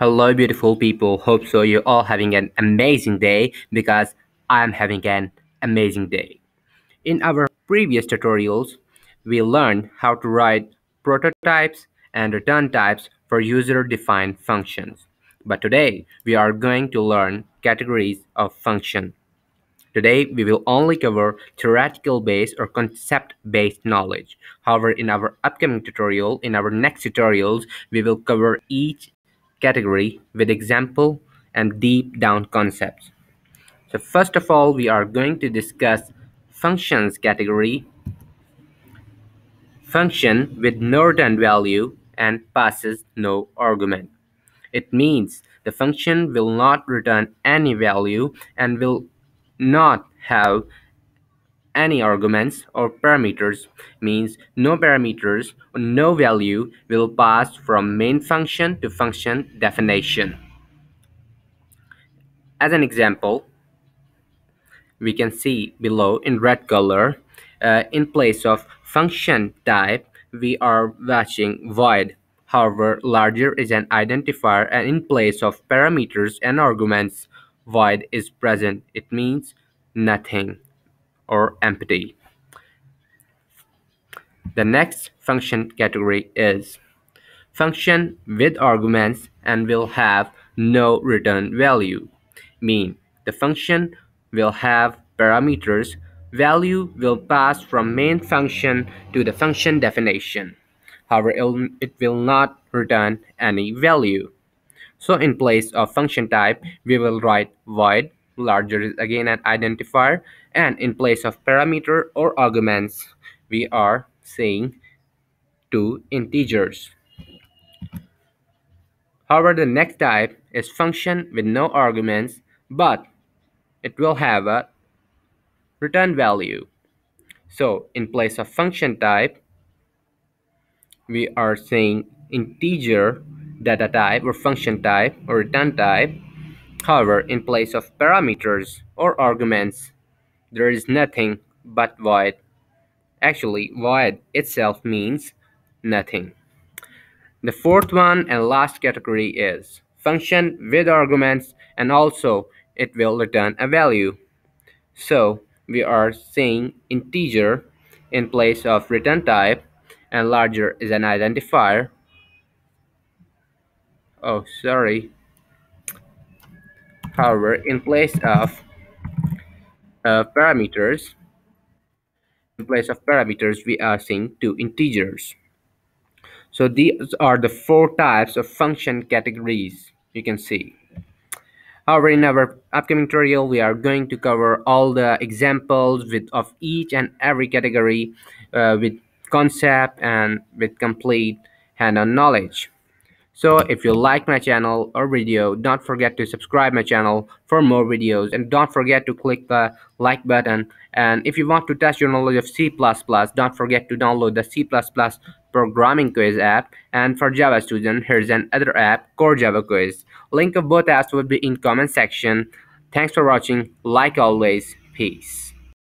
Hello beautiful people, hope so you're all having an amazing day, because I'm having an amazing day. In our previous tutorials, we learned how to write prototypes and return types for user-defined functions. But today, we are going to learn categories of function. Today, we will only cover theoretical-based or concept-based knowledge. However, in our upcoming tutorial, in our next tutorials, we will cover each category with example and deep down concepts. So first of all, we are going to discuss functions category, function with no return value and passes no argument. It means the function will not return any value and will not have any arguments or parameters, means no parameters or no value will pass from main function to function definition. As an example, we can see below in red color, in place of function type we are watching void. However, larger is an identifier, and in place of parameters and arguments, void is present. It means nothing or empty. The next function category is function with arguments and will have no return value. Mean the function will have parameters, value will pass from main function to the function definition. However, it will not return any value. So in place of function type, we will write void. Larger is again an identifier, and in place of parameter or arguments, we are saying two integers. However, the next type is function with no arguments, but it will have a return value. So in place of function type, we are saying integer data type or function type or return type. However, in place of parameters or arguments, there is nothing but void. Actually, void itself means nothing. The fourth one and last category is function with arguments, and also it will return a value. So we are saying integer in place of return type, and larger is an identifier. However, in place of parameters, we are seeing two integers. So these are the four types of function categories you can see. However, in our upcoming tutorial, we are going to cover all the examples of each and every category with concept and with complete hand-on knowledge. So if you like my channel or video, don't forget to subscribe my channel for more videos, and don't forget to click the like button. And if you want to test your knowledge of C++, don't forget to download the C++ programming quiz app. And for Java student, here's another app, Core Java Quiz. Link of both apps will be in comment section. Thanks for watching. Like always, peace.